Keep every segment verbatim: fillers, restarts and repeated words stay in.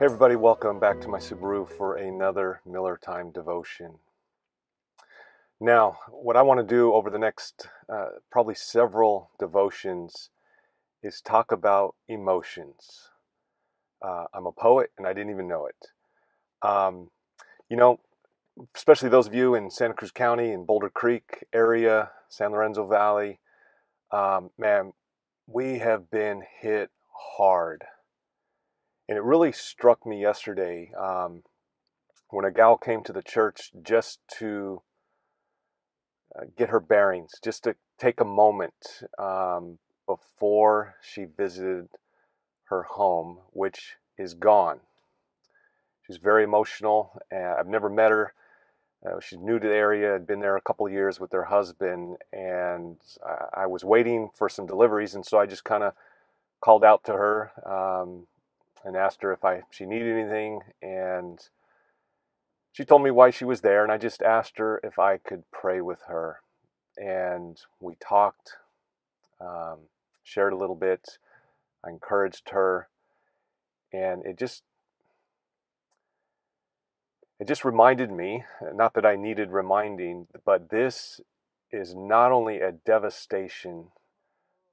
Hey everybody, welcome back to my Subaru for another Miller Time devotion. Now, what I want to do over the next uh, probably several devotions is talk about emotions. Uh, I'm a poet and I didn't even know it. Um, you know, especially those of you in Santa Cruz County and Boulder Creek area, San Lorenzo Valley, um, man, we have been hit hard. And it really struck me yesterday um, when a gal came to the church just to uh, get her bearings, just to take a moment um, before she visited her home, which is gone. She's very emotional. And I've never met her. Uh, she's new to the area, had been there a couple of years with her husband, and I, I was waiting for some deliveries, and so I just kind of called out to her. Um, and asked her if I she needed anything, and she told me why she was there, and I just asked her if I could pray with her, and we talked, um, shared a little bit. I encouraged her, and it just it just reminded me, not that I needed reminding, but this is not only a devastation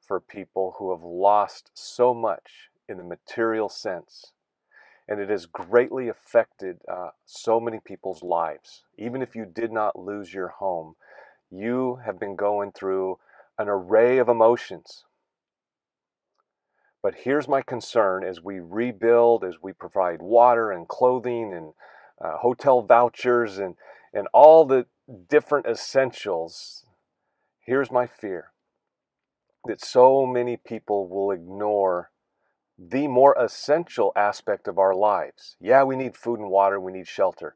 for people who have lost so much in the material sense, and it has greatly affected uh, so many people's lives. Even if you did not lose your home, you have been going through an array of emotions. But here's my concern: as we rebuild, as we provide water and clothing and uh, hotel vouchers and, and all the different essentials, here's my fear that so many people will ignore the more essential aspect of our lives. Yeah, we need food and water, we need shelter,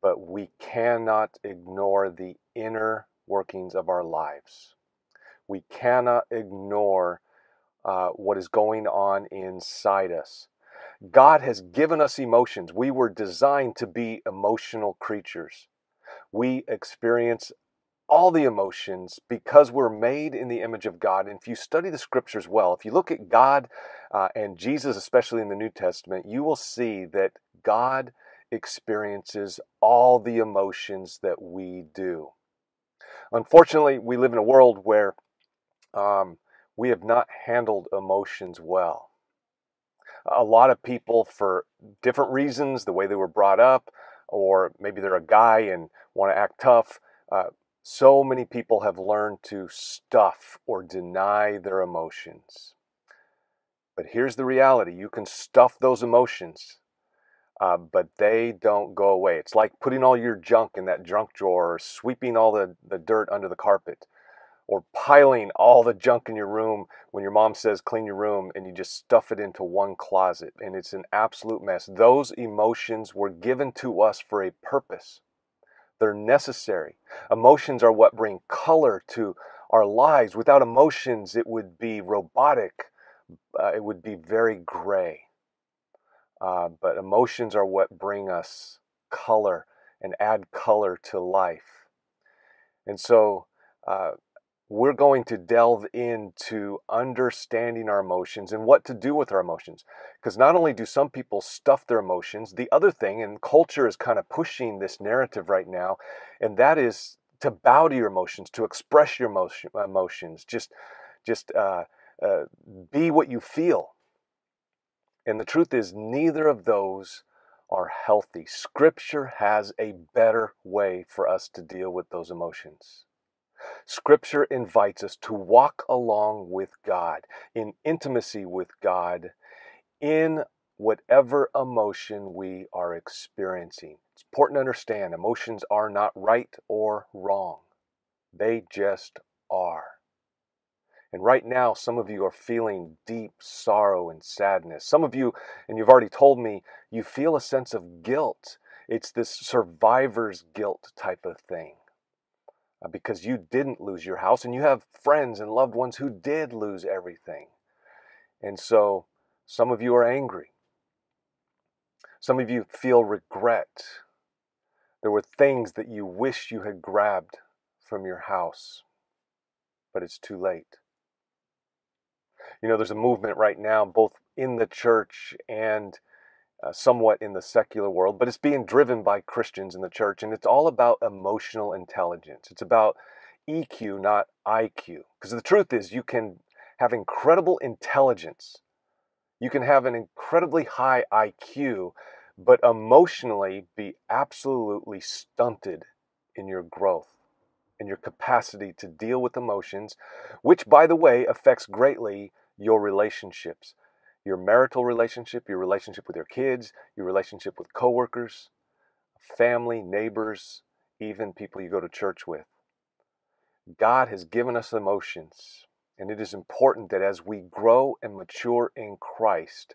but we cannot ignore the inner workings of our lives. We cannot ignore uh, what is going on inside us. God has given us emotions. We were designed to be emotional creatures. We experience all the emotions because we're made in the image of God. And if you study the scriptures well, if you look at God uh, and Jesus, especially in the New Testament, you will see that God experiences all the emotions that we do. Unfortunately, we live in a world where um, we have not handled emotions well. A lot of people, for different reasons, the way they were brought up, or maybe they're a guy and want to act tough, uh, so many people have learned to stuff or deny their emotions. But here's the reality: you can stuff those emotions, uh, but they don't go away. It's like putting all your junk in that junk drawer, or sweeping all the, the dirt under the carpet, or piling all the junk in your room when your mom says clean your room and you just stuff it into one closet, and it's an absolute mess. Those emotions were given to us for a purpose. They're necessary. Emotions are what bring color to our lives. Without emotions, it would be robotic. Uh, it would be very gray. Uh, but emotions are what bring us color and add color to life. And so uh, we're going to delve into understanding our emotions and what to do with our emotions. Because not only do some people stuff their emotions, the other thing, and culture is kind of pushing this narrative right now, and that is to bow to your emotions, to express your emotion, emotions, just, just uh, uh, be what you feel. And the truth is, neither of those are healthy. Scripture has a better way for us to deal with those emotions. Scripture invites us to walk along with God, in intimacy with God, in whatever emotion we are experiencing. It's important to understand emotions are not right or wrong. They just are. And right now, some of you are feeling deep sorrow and sadness. Some of you, and you've already told me, you feel a sense of guilt. It's this survivor's guilt type of thing, because you didn't lose your house, and you have friends and loved ones who did lose everything. And so some of you are angry. Some of you feel regret. There were things that you wish you had grabbed from your house, but it's too late. You know, there's a movement right now, both in the church and uh, somewhat in the secular world, but it's being driven by Christians in the church, and it's all about emotional intelligence. It's about E Q, not I Q. Because the truth is, you can have incredible intelligence. You can have an incredibly high I Q, but emotionally be absolutely stunted in your growth and your capacity to deal with emotions, which, by the way, affects greatly your relationships, your marital relationship, your relationship with your kids, your relationship with coworkers, family, neighbors, even people you go to church with. God has given us emotions, and it is important that as we grow and mature in Christ,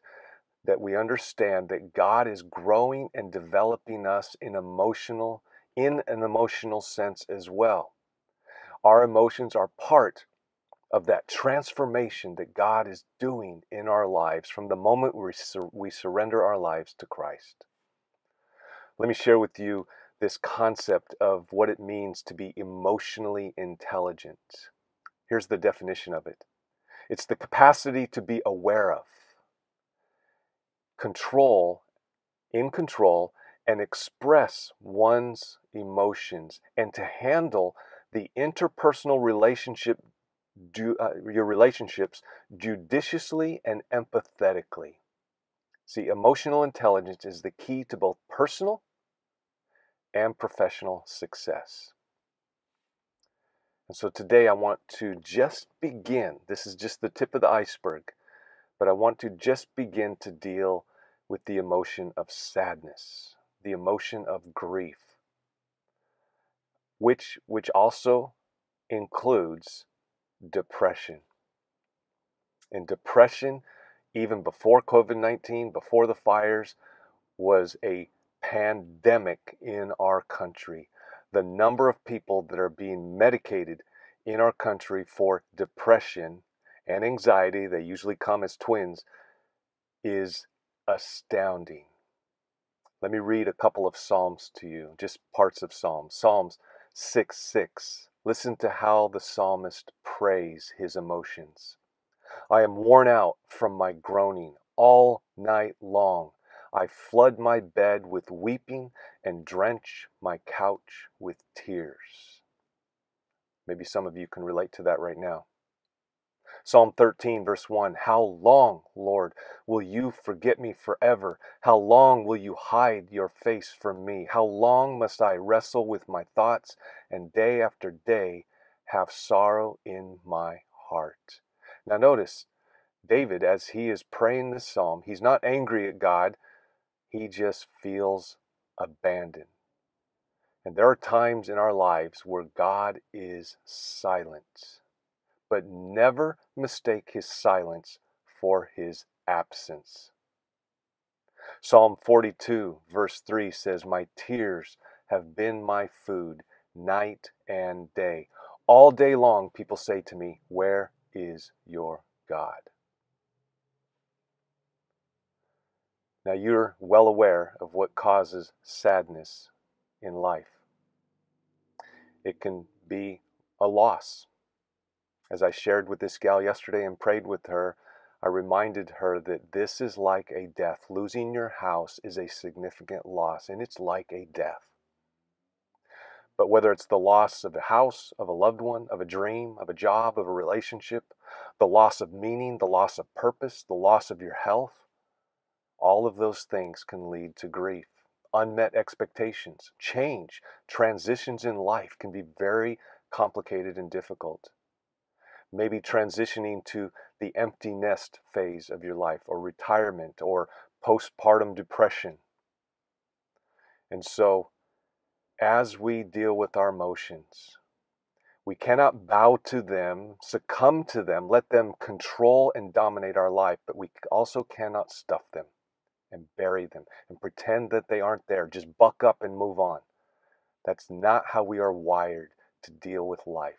that we understand that God is growing and developing us in emotional, in an emotional sense as well. Our emotions are part of that transformation that God is doing in our lives from the moment we, sur- we surrender our lives to Christ. Let me share with you this concept of what it means to be emotionally intelligent. Here's the definition of it. It's the capacity to be aware of, control, in control, and express one's emotions, and to handle the interpersonal relationship, do, uh, your relationships judiciously and empathetically. See, emotional intelligence is the key to both personal and professional success. And so today I want to just begin, this is just the tip of the iceberg, but I want to just begin to deal with the emotion of sadness, the emotion of grief, which, which also includes depression. And depression, even before COVID nineteen, before the fires, was a pandemic in our country. The number of people that are being medicated in our country for depression and anxiety, they usually come as twins, is astounding. Let me read a couple of Psalms to you, just parts of Psalms. Psalms six six. Listen to how the psalmist prays his emotions. I am worn out from my groaning all night long. I flood my bed with weeping and drench my couch with tears. Maybe some of you can relate to that right now. Psalm thirteen, verse one, how long, Lord, will you forget me forever? How long will you hide your face from me? How long must I wrestle with my thoughts and day after day have sorrow in my heart? Now notice, David, as he is praying this psalm, he's not angry at God. He just feels abandoned. And there are times in our lives where God is silent. But never mistake his silence for his absence. Psalm forty-two, verse three says, my tears have been my food night and day. All day long people say to me, where is your God? Now you're well aware of what causes sadness in life. It can be a loss. As I shared with this gal yesterday and prayed with her, I reminded her that this is like a death. Losing your house is a significant loss, and it's like a death. But whether it's the loss of a house, of a loved one, of a dream, of a job, of a relationship, the loss of meaning, the loss of purpose, the loss of your health, all of those things can lead to grief. Unmet expectations, change, transitions in life can be very complicated and difficult. Maybe transitioning to the empty nest phase of your life, or retirement, or postpartum depression. And so, as we deal with our emotions, we cannot bow to them, succumb to them, let them control and dominate our life, but we also cannot stuff them and bury them and pretend that they aren't there. Just buck up and move on. That's not how we are wired to deal with life.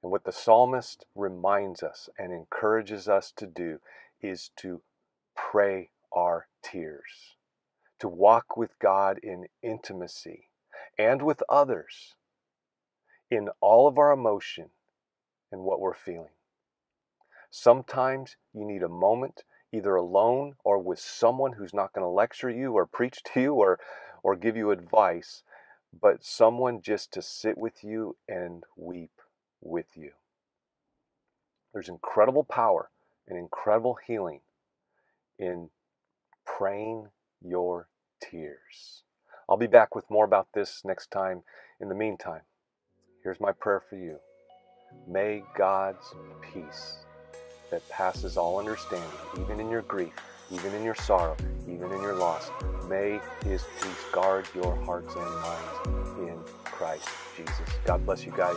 And what the psalmist reminds us and encourages us to do is to pray our tears, to walk with God in intimacy and with others in all of our emotion and what we're feeling. Sometimes you need a moment, either alone or with someone who's not going to lecture you or preach to you or, or give you advice, but someone just to sit with you and weep with you. There's incredible power and incredible healing in praying your tears. I'll be back with more about this next time. In the meantime, here's my prayer for you. May God's peace that passes all understanding, even in your grief, even in your sorrow, even in your loss, may His peace guard your hearts and minds in Christ Jesus. God bless you guys.